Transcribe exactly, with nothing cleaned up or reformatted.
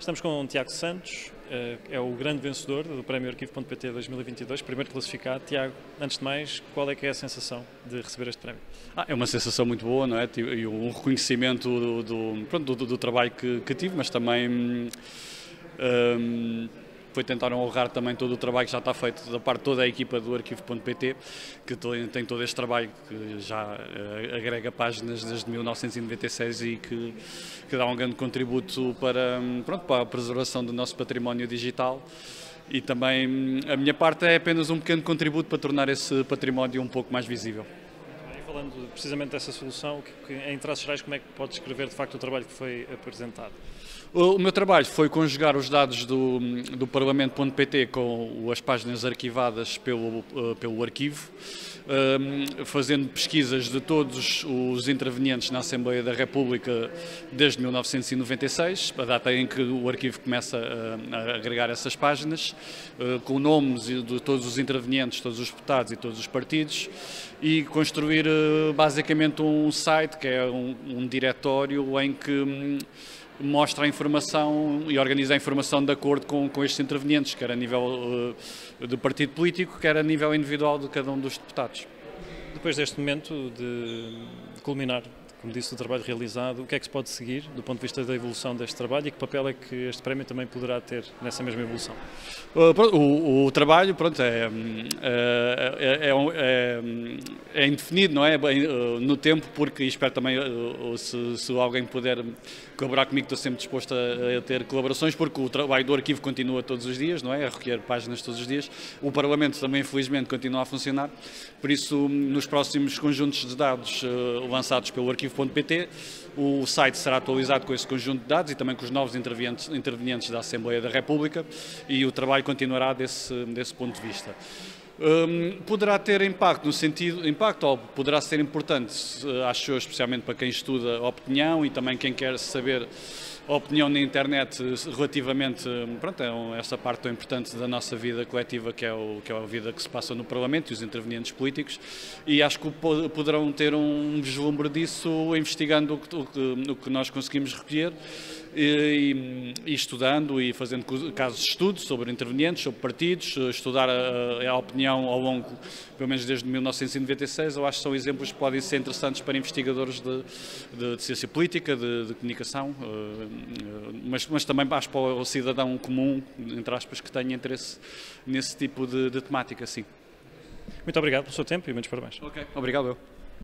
Estamos com o Tiago Santos, é o grande vencedor do Prémio Arquivo ponto P T dois mil e vinte e dois, primeiro classificado. Tiago, antes de mais, qual é que é a sensação de receber este prémio? Ah, é uma sensação muito boa, não é? E um reconhecimento do, do, pronto, do, do trabalho que, que tive, mas também um, foi tentar honrar também todo o trabalho que já está feito da parte toda a equipa do Arquivo ponto P T, que tem todo este trabalho que já agrega páginas desde mil novecentos e noventa e seis e que, que dá um grande contributo para, pronto, para a preservação do nosso património digital. E também a minha parte é apenas um pequeno contributo para tornar esse património um pouco mais visível. E falando precisamente dessa solução, que, que, em traços gerais, como é que pode descrever de facto o trabalho que foi apresentado? O meu trabalho foi conjugar os dados do, do Parlamento ponto P T com as páginas arquivadas pelo, pelo arquivo, fazendo pesquisas de todos os intervenientes na Assembleia da República desde mil novecentos e noventa e seis, a data em que o arquivo começa a agregar essas páginas, com nomes de todos os intervenientes, todos os deputados e todos os partidos, e construir basicamente um site que é um, um diretório em que mostra a informação e organiza a informação de acordo com, com estes intervenientes, quer a nível uh, do partido político, quer a nível individual de cada um dos deputados. Depois deste momento de, de culminar, como disse, o trabalho realizado, o que é que se pode seguir do ponto de vista da evolução deste trabalho e que papel é que este prémio também poderá ter nessa mesma evolução? Uh, pronto, o, o trabalho pronto, é, é, é, é, é indefinido, não é? No tempo, porque espero também, se, se alguém puder colaborar comigo, estou sempre disposto a, a ter colaborações, porque o trabalho do arquivo continua todos os dias, não é? A recolher páginas todos os dias. O Parlamento também, felizmente, continua a funcionar. Por isso, nos próximos conjuntos de dados uh, lançados pelo arquivo, o site será atualizado com esse conjunto de dados e também com os novos intervenientes, intervenientes da Assembleia da República, e o trabalho continuará desse, desse ponto de vista. Um, poderá ter impacto no sentido, impacto ou poderá ser importante, acho eu, especialmente para quem estuda a opinião e também quem quer saber a opinião na internet relativamente, pronto, é esta parte tão importante da nossa vida coletiva que é, o, que é a vida que se passa no Parlamento e os intervenientes políticos, e acho que poderão ter um vislumbre disso investigando o que, o que, o que nós conseguimos recolher e, e estudando e fazendo casos de estudo sobre intervenientes, sobre partidos, estudar a, a opinião ao longo, pelo menos desde mil novecentos e noventa e seis, eu acho que são exemplos que podem ser interessantes para investigadores de, de, de ciência política, de, de comunicação, mas, mas também acho para o cidadão comum, entre aspas, que tenha interesse nesse tipo de, de temática, sim. Muito obrigado pelo seu tempo e muitos parabéns. Ok, obrigado eu.